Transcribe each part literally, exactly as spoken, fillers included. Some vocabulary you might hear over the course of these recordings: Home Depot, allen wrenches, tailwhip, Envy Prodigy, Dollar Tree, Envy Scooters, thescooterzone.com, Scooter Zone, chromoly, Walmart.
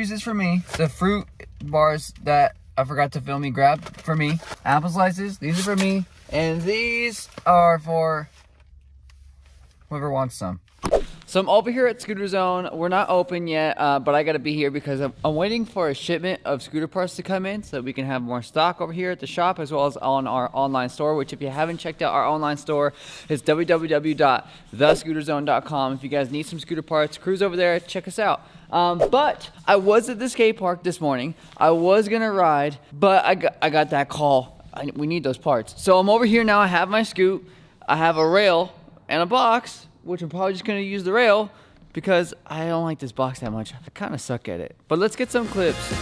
juice is for me. The fruit bars that I forgot to film me grab, for me. Apple slices, these are for me. And these are for whoever wants some. So I'm over here at Scooter Zone. We're not open yet, uh, but I gotta be here because I'm, I'm waiting for a shipment of scooter parts to come in so that we can have more stock over here at the shop, as well as on our online store, which if you haven't checked out our online store, it's w w w dot the scooter zone dot com. If you guys need some scooter parts, cruise over there, check us out. Um, but I was at the skate park this morning. I was gonna ride, but I got, I got that call. I, we need those parts. So I'm over here now. I have my scoot. I have a rail and a box, which I'm probably just gonna use the rail because I don't like this box that much. I kinda suck at it. But let's get some clips.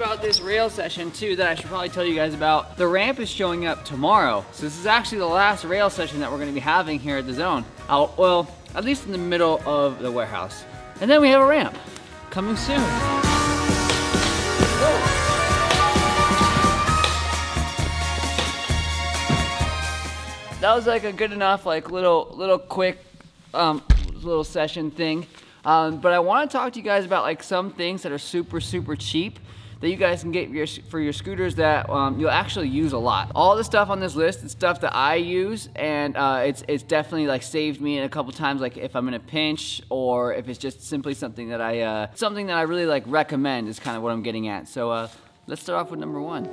About this rail session too that I should probably tell you guys about. The ramp is showing up tomorrow. So this is actually the last rail session that we're gonna be having here at the zone. I'll, well, at least in the middle of the warehouse. And then we have a ramp coming soon. That was like a good enough, like little, little quick, um, little session thing. Um, but I wanna talk to you guys about like some things that are super, super cheap that you guys can get your, for your scooters that um, you'll actually use a lot. All the stuff on this list is stuff that I use, and uh, it's, it's definitely like saved me a couple times, like if I'm in a pinch or if it's just simply something that I, uh, something that I really like recommend is kind of what I'm getting at. So uh, let's start off with number one.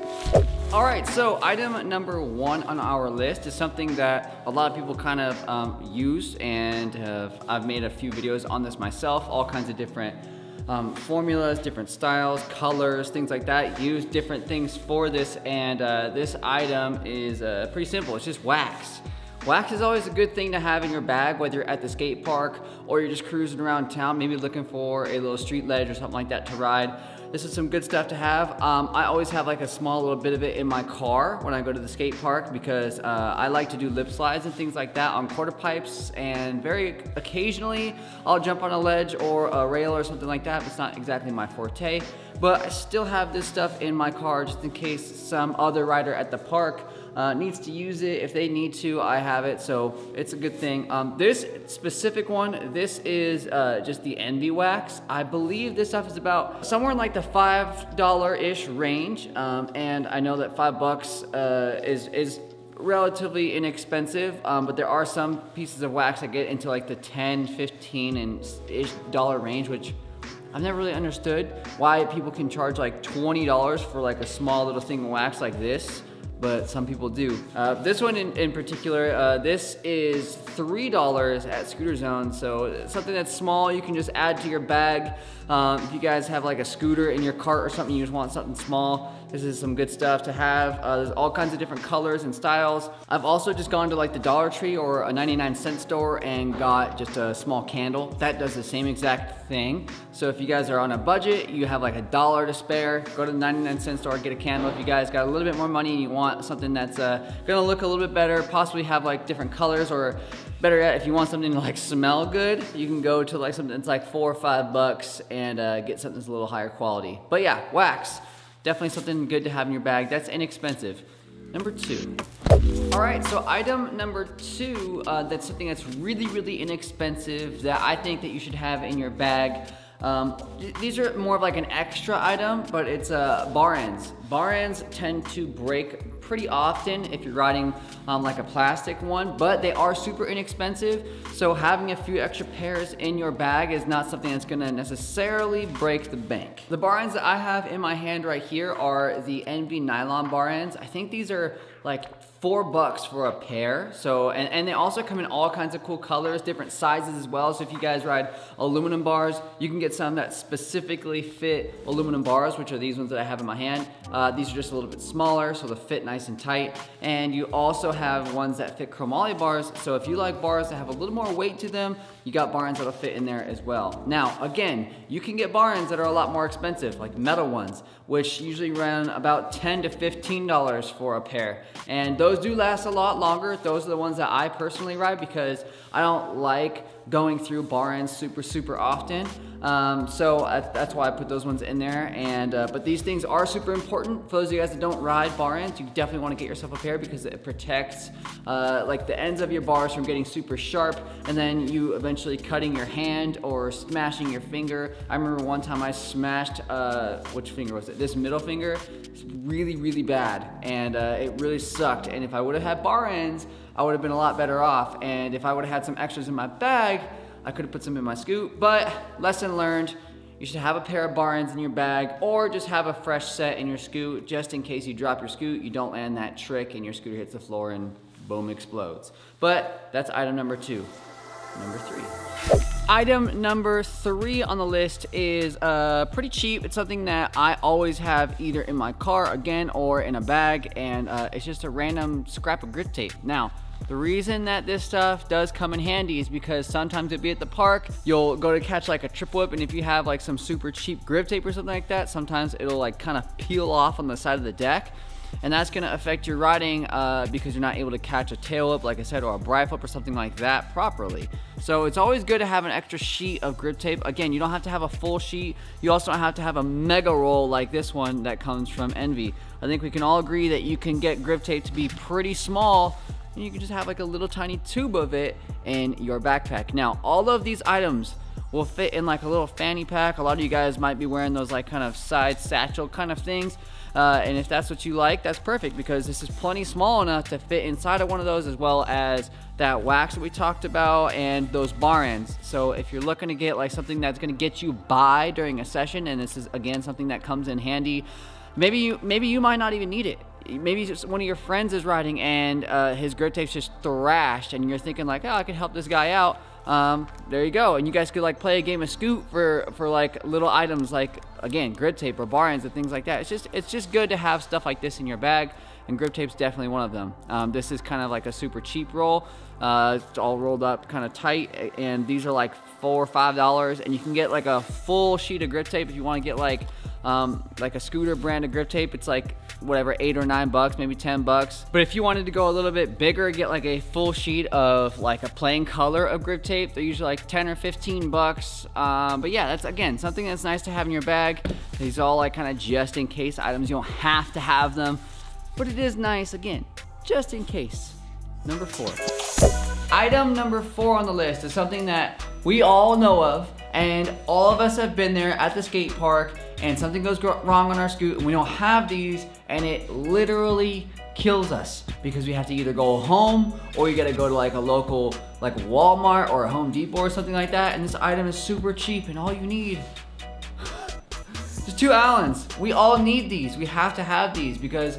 All right, so item number one on our list is something that a lot of people kind of um, use, and have, I've made a few videos on this myself, all kinds of different Um, formulas, different styles, colors, things like that. Use different things for this, and uh, this item is uh, pretty simple. It's just wax. Wax is always a good thing to have in your bag, whether you're at the skate park or you're just cruising around town, maybe looking for a little street ledge or something like that to ride. This is some good stuff to have. Um, I always have like a small little bit of it in my car when I go to the skate park because uh, I like to do lip slides and things like that on quarter pipes, and very occasionally I'll jump on a ledge or a rail or something like that, but it's not exactly my forte. But I still have this stuff in my car just in case some other rider at the park Uh, needs to use it. If they need to, I have it, so it's a good thing. Um, this specific one, this is uh, just the Envy Wax. I believe this stuff is about somewhere in like the five dollar-ish range, um, and I know that five bucks uh, is, is relatively inexpensive, um, but there are some pieces of wax that get into like the ten, fifteen and ish dollar range, which I've never really understood why people can charge like twenty dollars for like a small little thing of wax like this. But some people do. Uh, this one in, in particular, uh, this is three dollars at Scooter Zone, so it's something that's small, you can just add to your bag. Um, if you guys have like a scooter in your cart or something, you just want something small, this is some good stuff to have. Uh, there's all kinds of different colors and styles. I've also just gone to like the Dollar Tree or a ninety-nine cent store and got just a small candle. That does the same exact thing. So if you guys are on a budget, you have like a dollar to spare, go to the ninety-nine cent store, get a candle. If you guys got a little bit more money and you want something that's uh, gonna look a little bit better, possibly have like different colors, or better yet, if you want something to like smell good, you can go to like something that's like four or five bucks and uh, get something that's a little higher quality. But yeah, wax. Definitely something good to have in your bag. That's inexpensive. Number two. All right, so item number two, uh, that's something that's really, really inexpensive that I think that you should have in your bag. Um, th these are more of like an extra item, but it's uh, bar ends. Bar ends tend to break pretty often if you're riding um, like a plastic one, but they are super inexpensive. So having a few extra pairs in your bag is not something that's gonna necessarily break the bank. The bar ends that I have in my hand right here are the Envy nylon bar ends. I think these are like four bucks for a pair. So, and, and they also come in all kinds of cool colors, different sizes as well. So if you guys ride aluminum bars, you can get some that specifically fit aluminum bars, which are these ones that I have in my hand. Uh, these are just a little bit smaller, so they fit nice and tight. And you also have ones that fit chromoly bars. So if you like bars that have a little more weight to them, you got bar ends that'll fit in there as well. Now, again, you can get bar ends that are a lot more expensive, like metal ones, which usually run about ten to fifteen dollars for a pair. And those do last a lot longer. Those are the ones that I personally ride because I don't like going through bar ends super, super often. Uh, Um, so I, that's why I put those ones in there. And uh, but these things are super important. For those of you guys that don't ride bar ends, you definitely want to get yourself a pair because it protects uh, like the ends of your bars from getting super sharp and then you eventually cutting your hand or smashing your finger. I remember one time I smashed, uh, which finger was it? This middle finger. It's really, really bad. And uh, it really sucked. And if I would have had bar ends, I would have been a lot better off. And if I would have had some extras in my bag, I could have put some in my scoot, but lesson learned, you should have a pair of bar ends in your bag or just have a fresh set in your scoot just in case you drop your scoot, you don't land that trick and your scooter hits the floor and boom, explodes. But that's item number two. Number three. Item number three on the list is uh, pretty cheap. It's something that I always have either in my car again or in a bag, and uh, it's just a random scrap of grit tape. Now, the reason that this stuff does come in handy is because sometimes it'd be at the park, you'll go to catch like a trip whip, and if you have like some super cheap grip tape or something like that, sometimes it'll like kind of peel off on the side of the deck. And that's gonna affect your riding uh, because you're not able to catch a tail whip, like I said, or a bri flip or something like that properly. So it's always good to have an extra sheet of grip tape. Again, you don't have to have a full sheet. You also don't have to have a mega roll like this one that comes from Envy. I think we can all agree that you can get grip tape to be pretty small, and you can just have like a little tiny tube of it in your backpack. Now, all of these items will fit in like a little fanny pack. A lot of you guys might be wearing those like kind of side satchel kind of things. Uh, and if that's what you like, that's perfect because this is plenty small enough to fit inside of one of those, as well as that wax that we talked about and those bar ends. So if you're looking to get like something that's gonna get you by during a session, and this is again something that comes in handy, maybe you, maybe you might not even need it. Maybe just one of your friends is riding and uh, his grip tape's just thrashed and you're thinking like, oh, I could help this guy out. Um, there you go. And you guys could like play a game of scoot for, for like little items like, again, grip tape or bar ends and things like that. It's just, it's just good to have stuff like this in your bag, and grip tape's definitely one of them. Um, this is kind of like a super cheap roll. Uh, it's all rolled up kind of tight, and these are like four or five dollars, and you can get like a full sheet of grip tape if you want to get like um, like a Scooter brand of grip tape. It's like whatever, eight or nine bucks, maybe ten bucks. But if you wanted to go a little bit bigger, get like a full sheet of like a plain color of grip tape. They're usually like ten or fifteen bucks. Um, but yeah, that's again, something that's nice to have in your bag. These are all like kind of just in case items. You don't have to have them, but it is nice, again, just in case. Number four. Item number four on the list is something that we all know of, and all of us have been there at the skate park, and something goes wrong on our scoot and we don't have these, and it literally kills us because we have to either go home or you gotta go to like a local like Walmart or a Home Depot or something like that, and this item is super cheap, and all you need is two Allens. We all need these. We have to have these because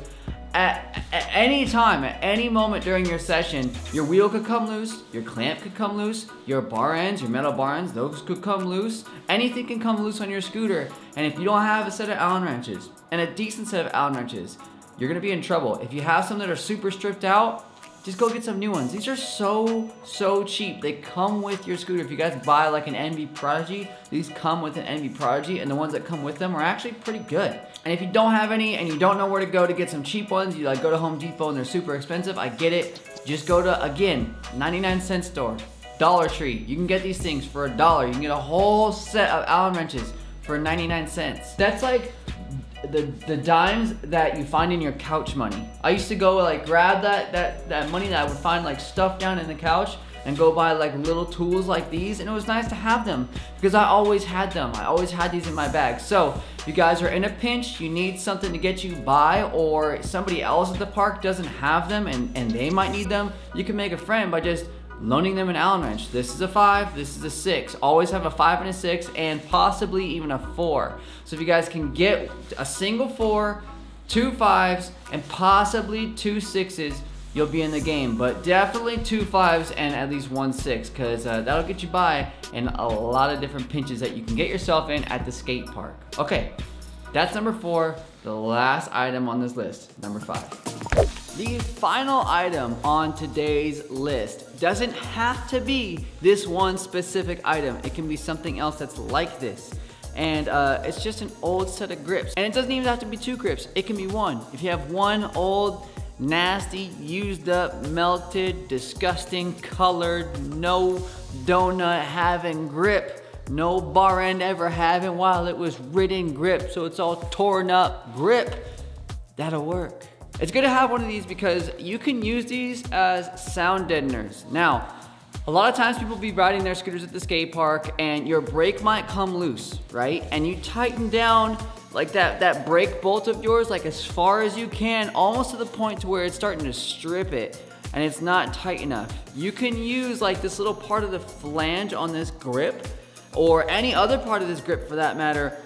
At, at any time, at any moment during your session, your wheel could come loose, your clamp could come loose, your bar ends, your metal bar ends, those could come loose. Anything can come loose on your scooter. And if you don't have a set of Allen wrenches, and a decent set of Allen wrenches, you're gonna be in trouble. If you have some that are super stripped out, just go get some new ones. These are so, so cheap. They come with your scooter. If you guys buy like an Envy Prodigy, these come with an Envy Prodigy, and the ones that come with them are actually pretty good. And if you don't have any and you don't know where to go to get some cheap ones, you like go to Home Depot and they're super expensive, I get it. Just go to, again, ninety-nine cent store, Dollar Tree. You can get these things for a dollar. You can get a whole set of Allen wrenches for ninety-nine cents. That's like The, the dimes that you find in your couch money. I used to go like grab that, that, that money that I would find like stuffed down in the couch and go buy like little tools like these, and it was nice to have them because I always had them. I always had these in my bag. So you guys are in a pinch, you need something to get you by, or somebody else at the park doesn't have them and, and they might need them, you can make a friend by just loaning them an Allen wrench. This is a five, this is a six. Always have a five and a six, and possibly even a four. So if you guys can get a single four, two fives, and possibly two sixes, you'll be in the game. But definitely two fives and at least one six, because uh, that'll get you by in a lot of different pinches that you can get yourself in at the skate park. Okay, that's number four, the last item on this list, number five. The final item on today's list doesn't have to be this one specific item. It can be something else that's like this. And uh, it's just an old set of grips. And it doesn't even have to be two grips. It can be one. If you have one old, nasty, used up, melted, disgusting, colored, no donut having grip, No bar end ever having while it was ridden grip, so it's all torn up grip. That'll work. It's good to have one of these because you can use these as sound deadeners. Now, a lot of times people be riding their scooters at the skate park and your brake might come loose, right? And you tighten down like that, that brake bolt of yours like as far as you can, almost to the point to where it's starting to strip it and it's not tight enough. You can use like this little part of the flange on this grip or any other part of this grip for that matter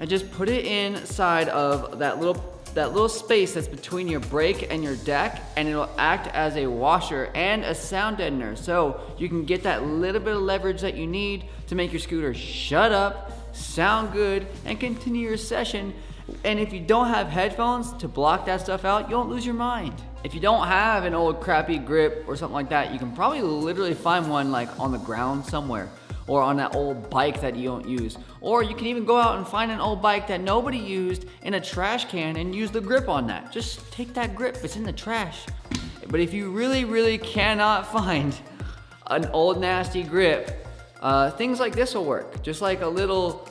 and just put it inside of that little that little space that's between your brake and your deck, and it'll act as a washer and a sound deadener. So you can get that little bit of leverage that you need to make your scooter shut up, sound good, and continue your session. And if you don't have headphones to block that stuff out, you won't lose your mind. If you don't have an old crappy grip or something like that, you can probably literally find one like on the ground somewhere, or on that old bike that you don't use. Or you can even go out and find an old bike that nobody used in a trash can and use the grip on that. Just take that grip, it's in the trash. But if you really, really cannot find an old nasty grip, uh, things like this will work. Just like a little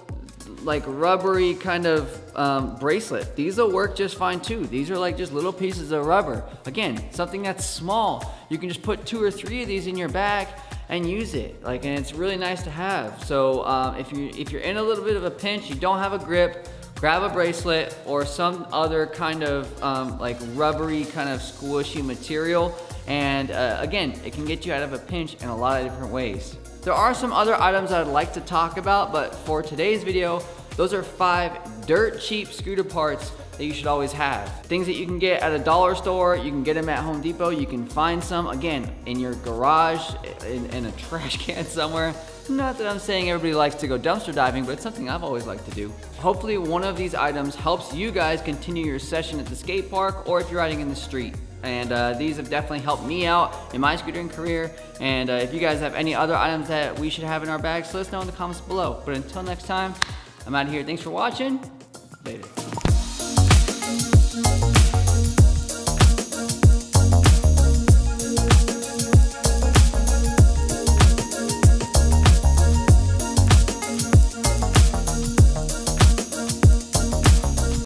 like rubbery kind of um, bracelet. These will work just fine too. These are like just little pieces of rubber. Again, something that's small. You can just put two or three of these in your bag and use it, like, and it's really nice to have. So um, if you if you're in a little bit of a pinch, you don't have a grip, grab a bracelet or some other kind of um, like rubbery kind of squishy material, and uh, again, it can get you out of a pinch in a lot of different ways. There are some other items I'd like to talk about, but for today's video, those are five dirt cheap scooter parts that you should always have. Things that you can get at a dollar store, you can get them at Home Depot, you can find some, again, in your garage, in, in a trash can somewhere. Not that I'm saying everybody likes to go dumpster diving, but it's something I've always liked to do. Hopefully one of these items helps you guys continue your session at the skate park or if you're riding in the street. And uh, these have definitely helped me out in my scootering career. And uh, if you guys have any other items that we should have in our bags, let us know in the comments below. But until next time, I'm out of here. Thanks for watching. Later.